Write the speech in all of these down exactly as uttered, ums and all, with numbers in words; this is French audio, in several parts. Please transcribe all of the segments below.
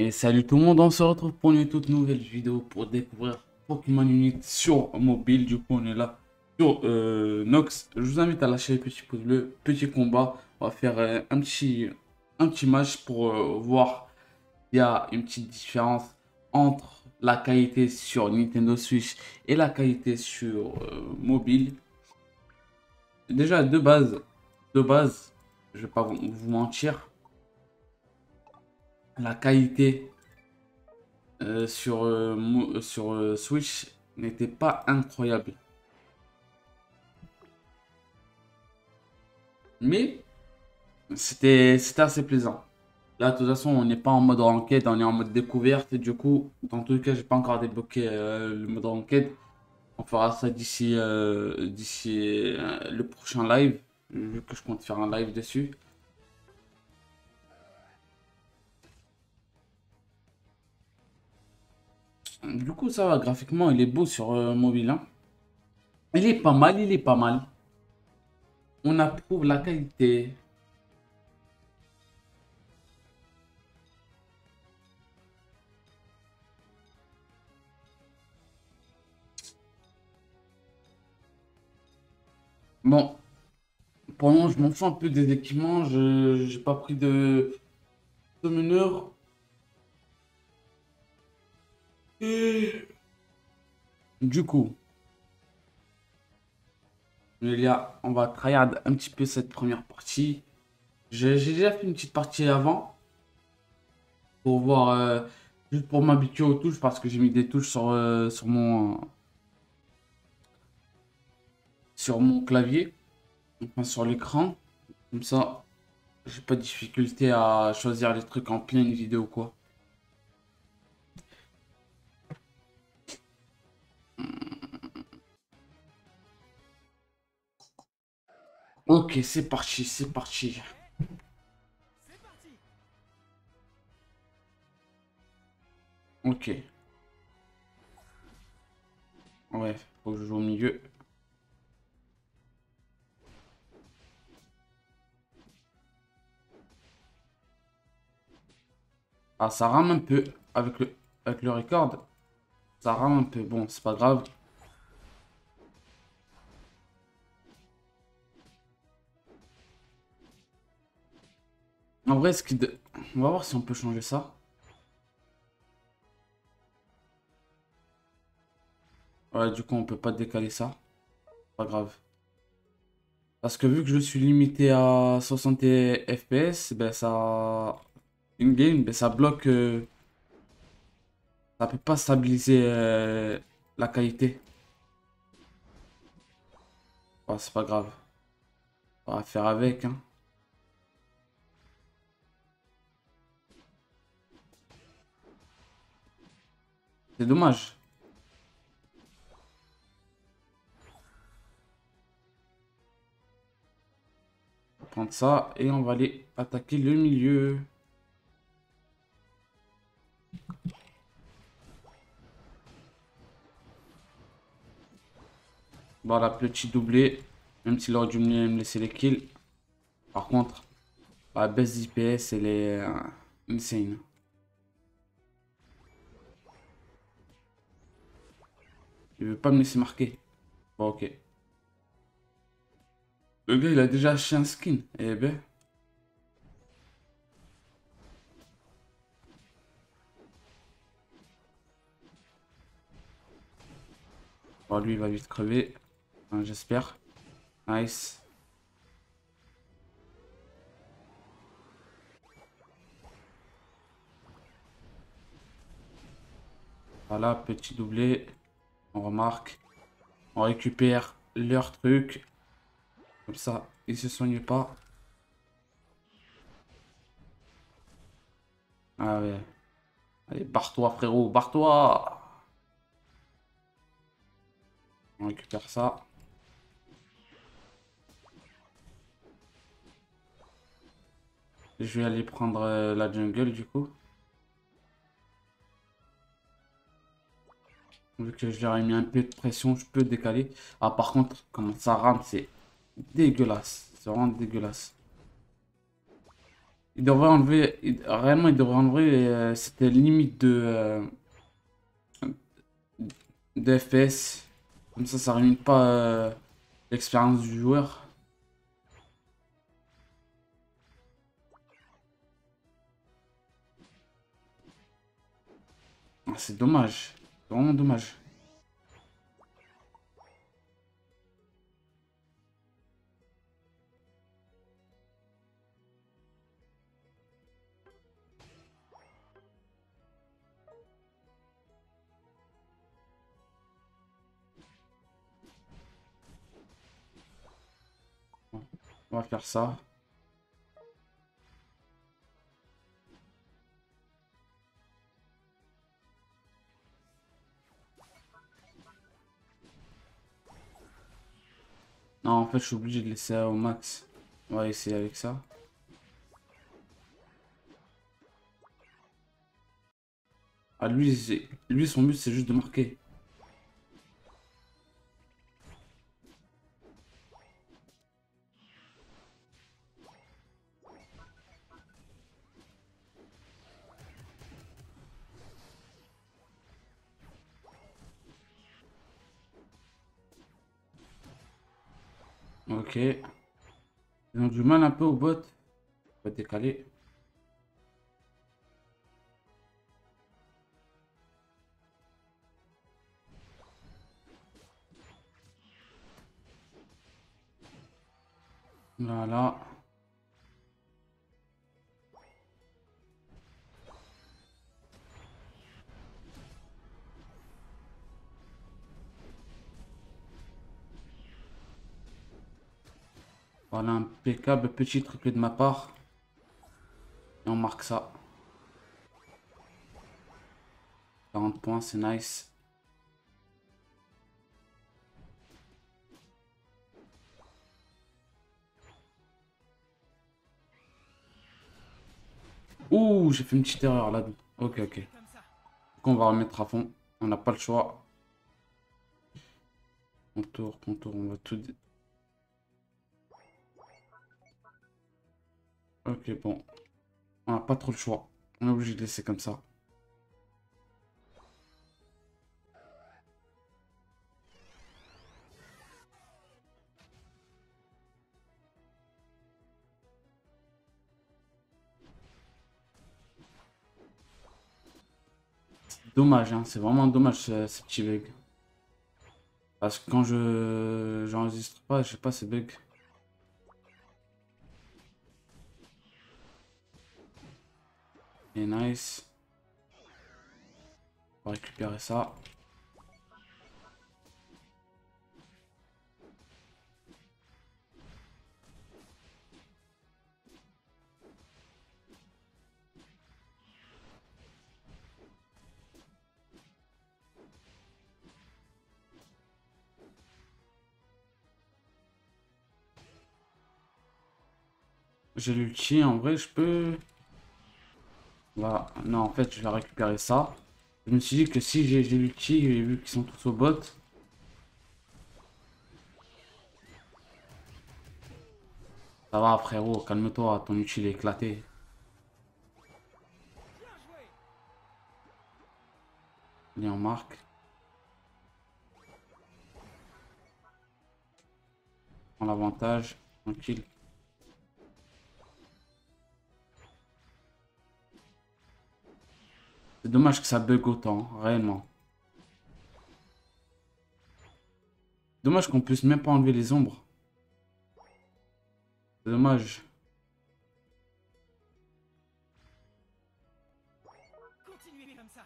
Et salut tout le monde, on se retrouve pour une toute nouvelle vidéo pour découvrir Pokémon Unite sur mobile. Du coup on est là sur euh, Nox. Je vous invite à lâcher le petit pouce bleu, petit combat. On va faire euh, un, petit, un petit match pour euh, voir s'il y a une petite différence entre la qualité sur Nintendo Switch et la qualité sur euh, mobile. Déjà de base, de base, je vais pas vous mentir, la qualité euh, sur, euh, sur euh, Switch n'était pas incroyable. Mais c'était assez plaisant. Là, de toute façon, on n'est pas en mode enquête, on est en mode découverte. Et du coup, dans tous les cas, j'ai pas encore débloqué euh, le mode enquête. On fera ça d'ici euh, d'ici euh, le prochain live, vu que je compte faire un live dessus. Du coup, ça va, graphiquement, il est beau sur euh, mobile. Hein. Il est pas mal, il est pas mal. On approuve la qualité. Bon, pour le moment, je m'en fous un peu des équipements. Je n'ai pas pris de summoneur. Et du coup, les gars, on va tryhard un petit peu cette première partie. J'ai déjà fait une petite partie avant pour voir, euh, juste pour m'habituer aux touches, parce que j'ai mis des touches sur, euh, sur mon. Euh, Sur mon clavier, enfin sur l'écran, comme ça j'ai pas de difficulté à choisir les trucs en pleine vidéo quoi. Ok, c'est parti, c'est parti. Ok. Ouais, faut que je joue au milieu. Ah, ça rame un peu avec le, avec le record. Ça rame un peu. Bon, c'est pas grave. En vrai, ce qui de... on va voir si on peut changer ça. Ouais, du coup, on peut pas décaler ça. Pas grave. Parce que vu que je suis limité à soixante F P S, ben ça... une game, ben ça bloque, euh, ça peut pas stabiliser euh, la qualité. Oh, c'est pas grave, on va faire avec. Hein. C'est dommage. On va prendre ça et on va aller attaquer le milieu. Voilà, petit doublé, même s'il aurait dû me laisser les kills. Par contre, la baisse d'I P S, elle est euh, insane. Il veut pas me laisser marquer. Bon, ok. Le gars, il a déjà acheté un skin. Eh ben. Bon, lui, il va vite crever. Hein, j'espère. Nice. Voilà, petit doublé. On remarque. On récupère leur truc. Comme ça, ils se soignent pas. Ah ouais. Allez, barre-toi, frérot, barre-toi. On récupère ça. Je vais aller prendre euh, la jungle du coup. Vu que je leur ai mis un peu de pression, je peux décaler. Ah, par contre, comment ça rame, c'est dégueulasse. C'est vraiment dégueulasse. Il devrait enlever, il, réellement il devrait enlever euh, cette limite de, euh, de F P S. Comme ça, ça ne réunit pas euh, l'expérience du joueur. Ah, c'est dommage, c'est vraiment dommage. On va faire ça. Non, en fait, je suis obligé de laisser au max. On va essayer avec ça. Ah, lui, lui son but, c'est juste de marquer. Ok, ils ont du mal un peu au bot. On va décaler. Voilà. Voilà, impeccable, petit triplé de ma part. Et on marque ça. quarante points, c'est nice. Ouh, j'ai fait une petite erreur là. Ok, ok. Donc on va remettre à fond. On n'a pas le choix. Contour, contour, on va tout... Ok, bon, on n'a pas trop le choix, on est obligé de laisser comme ça. C'est dommage, hein, c'est vraiment dommage ce, ce petit bug. Parce que quand je j'enregistre pas, je sais pas, c'est bug. Nice. On va récupérer ça. J'ai l'ulti, en vrai je peux... Voilà. Non, en fait, je vais récupérer ça. Je me suis dit que si j'ai l'ulti, j'ai vu qu'ils sont tous au bot. Ça va, frérot, calme-toi, ton ulti est éclaté. Il est en marque. On prend l'avantage, tranquille. C'est dommage que ça bug autant, réellement. Dommage qu'on puisse même pas enlever les ombres. C'est dommage. Continuez comme ça.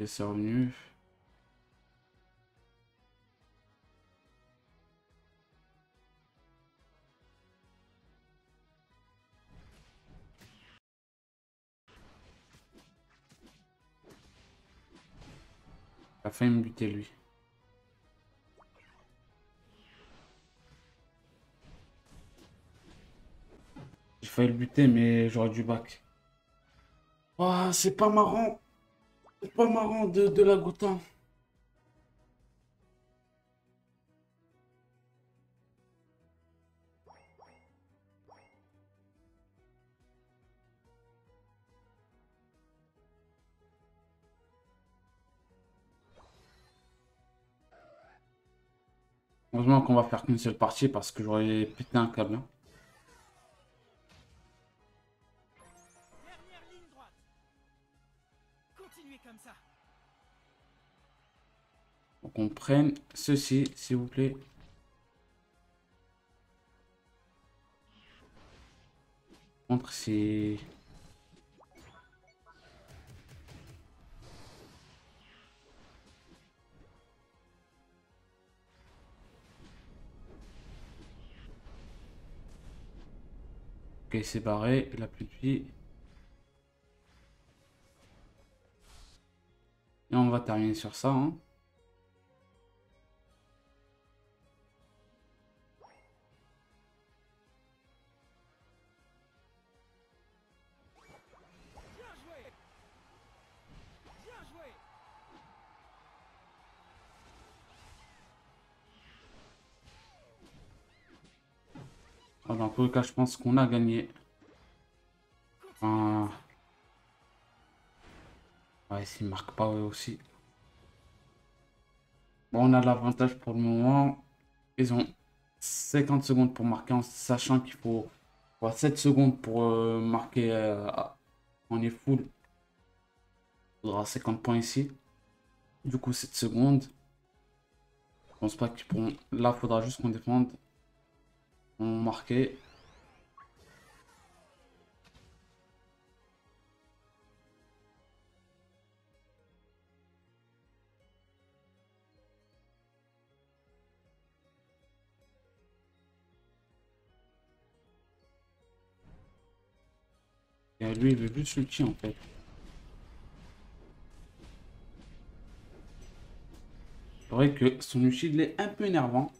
Et c'est revenu. Il a failli me buter lui. J'ai failli le buter mais j'aurais du bac. Oh, c'est pas marrant. C'est pas marrant de, de la goûtant. Heureusement qu'on va faire qu'une seule partie parce que j'aurais pété un câble. Hein. Faut qu'on prenne ceci, s'il vous plaît. Contre c'est... Ok, c'est barré, il a plus de vie. Et on va terminer sur ça. Hein. Dans tous les cas, je pense qu'on a gagné. Euh... Ouais, s'il ne marque pas, ouais, aussi. Bon, on a l'avantage pour le moment. Ils ont cinquante secondes pour marquer, en sachant qu'il faut ouais, sept secondes pour euh, marquer. Euh... On est full. Il faudra cinquante points ici. Du coup, sept secondes. Je pense pas qu'ils pourront. Là, il faudra juste qu'on défende. On marquait. Et lui, il veut plus se tirer en fait. C'est vrai que son ulti il est un peu énervant.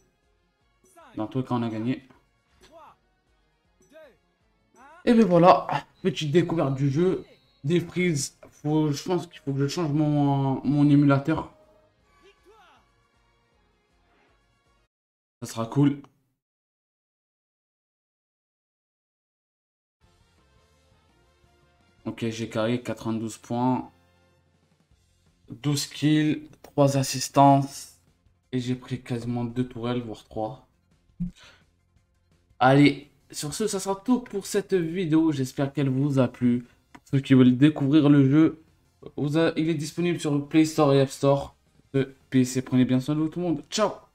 Dans tout cas, on a gagné. Et ben voilà, petite découverte du jeu, des frises, faut, je pense qu'il faut que je change mon, mon émulateur. Ça sera cool. Ok, j'ai carré quatre-vingt-douze points, douze kills, trois assistances, et j'ai pris quasiment deux tourelles, voire trois. Allez. Sur ce, ça sera tout pour cette vidéo. J'espère qu'elle vous a plu. Pour ceux qui veulent découvrir le jeu, vous a... il est disponible sur Play Store et App Store. P C, prenez bien soin de vous tout le monde. Ciao!